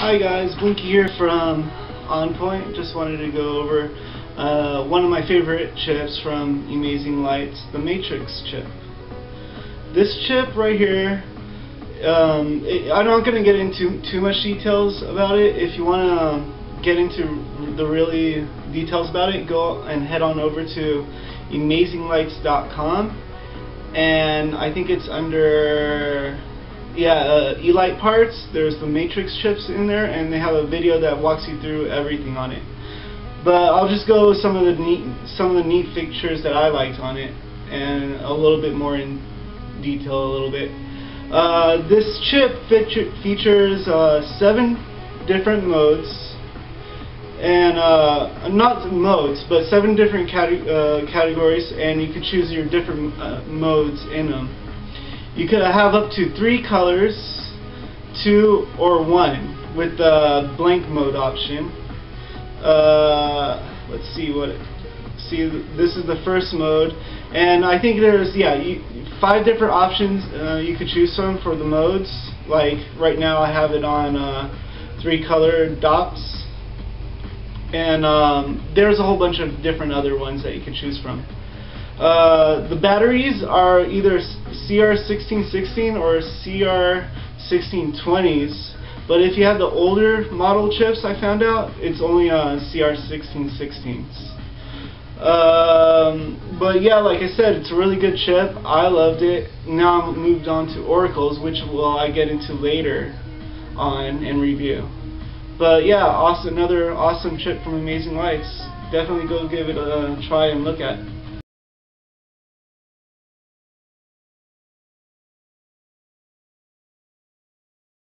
Hi guys, Blinky here from On Point. Just wanted to go over one of my favorite chips from Emazing Lights, the Matrix chip. This chip right here, I'm not going to get into too much details about it. If you want to get into the really details about it, go and head on over to EmazingLights.com, and I think it's under Elite parts. There's the Matrix chips in there, and they have a video that walks you through everything on it. But I'll just go with some of the neat features that I liked on it, and a little bit more in detail a little bit. This chip features 7 different modes, and not modes, but 7 different categories, and you can choose your different modes in them. You could have up to 3 colors, 2 or 1, with the blank mode option. Let's see what. This is the first mode, and I think there's 5 different options you could choose from for the modes. Like right now, I have it on 3 color dots, and there's a whole bunch of different other ones that you could choose from. The batteries are either CR1616 or CR1620s, but if you have the older model chips, I found out, it's only CR1616s. But yeah, like I said, it's a really good chip. I loved it. Now I've moved on to Oracles, which I get into later on in review. But yeah, another awesome chip from Emazing Lights. Definitely go give it a try and look at.